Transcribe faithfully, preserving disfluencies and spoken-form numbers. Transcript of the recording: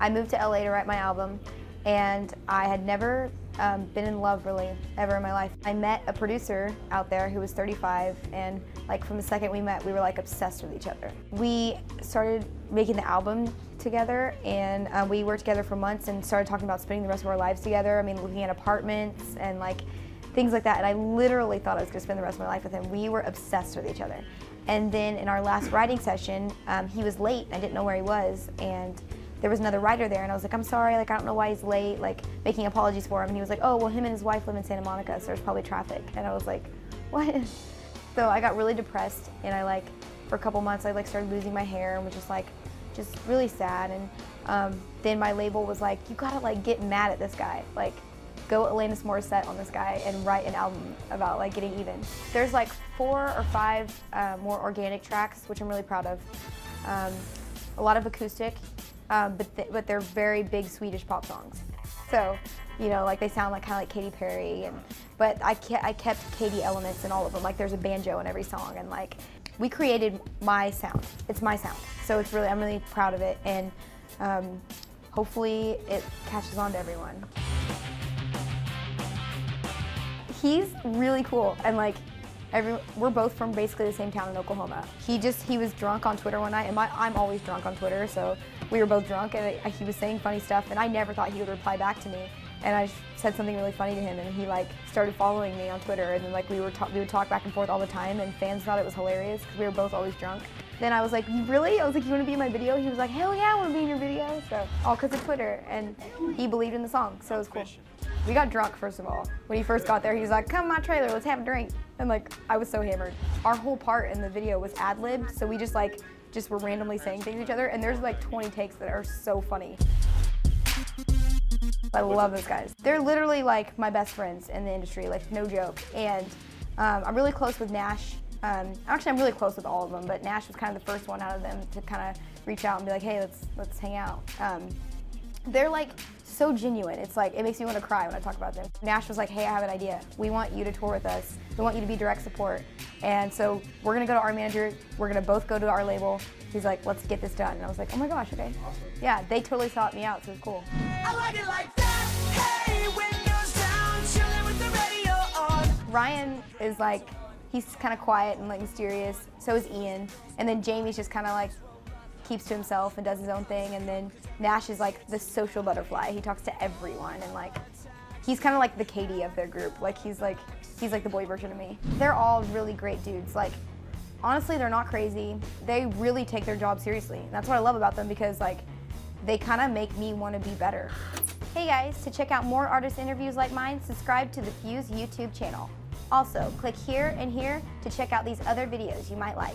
I moved to L A to write my album, and I had never um, been in love really ever in my life. I met a producer out there who was thirty-five, and like from the second we met, we were like obsessed with each other. We started making the album together, and uh, we worked together for months and started talking about spending the rest of our lives together. I mean, looking at apartments and like things like that, and I literally thought I was going to spend the rest of my life with him. We were obsessed with each other. And then in our last writing session, um, he was late. I didn't know where he was, and there was another writer there, and I was like, I'm sorry, like I don't know why he's late, like making apologies for him. And he was like, oh, well, him and his wife live in Santa Monica, so there's probably traffic. And I was like, what? So I got really depressed, and I like, for a couple months, I like started losing my hair and was just like, just really sad. And um, then my label was like, you gotta like get mad at this guy, like go Alanis Morissette on this guy and write an album about like getting even. There's like four or five uh, more organic tracks, which I'm really proud of. Um, a lot of acoustic. Um, but, th but they're very big Swedish pop songs. So, you know, like they sound like kind of like Katy Perry, and, but I, ke I kept Katy elements in all of them. Like there's a banjo in every song, and like we created my sound. It's my sound. So it's really, I'm really proud of it, and um, hopefully it catches on to everyone. He's really cool, and like Every, we're both from basically the same town in Oklahoma. He just, he was drunk on Twitter one night, and my, I'm always drunk on Twitter, so we were both drunk, and I, he was saying funny stuff, and I never thought he would reply back to me, and I said something really funny to him, and he like started following me on Twitter, and then like we, were ta we would talk back and forth all the time, and fans thought it was hilarious, because we were both always drunk. Then I was like, really? I was like, you want to be in my video? He was like, hell yeah, I want to be in your video, so all because of Twitter, and he believed in the song, so it was cool. We got drunk, first of all. When he first got there, he was like, come to my trailer, let's have a drink. And like, I was so hammered. Our whole part in the video was ad-libbed, so we just like, just were randomly saying things to each other, and there's like twenty takes that are so funny. I love those guys. They're literally like my best friends in the industry, like no joke. And um, I'm really close with Nash. Um, actually, I'm really close with all of them, but Nash was kind of the first one out of them to kind of reach out and be like, hey, let's, let's hang out. Um, they're like, so genuine. It's like, it makes me want to cry when I talk about them. Nash was like, hey, I have an idea. We want you to tour with us. We want you to be direct support. And so we're going to go to our manager. We're going to both go to our label. He's like, let's get this done. And I was like, oh my gosh, okay. Awesome. Yeah, they totally sought me out, so it was cool. I like it like that. Hey, windows down, chilling with the radio on. Ryan is like, he's kind of quiet and like mysterious. So is Ian. And then Jamie's just kind of like, keeps to himself and does his own thing, and then Nash is like the social butterfly. He talks to everyone, and like he's kind of like the Katy of their group. Like he's like he's like the boy version of me. They're all really great dudes. Like honestly, they're not crazy. They really take their job seriously. And that's what I love about them, because like they kind of make me want to be better. Hey guys, to check out more artist interviews like mine, subscribe to the Fuse YouTube channel. Also, click here and here to check out these other videos you might like.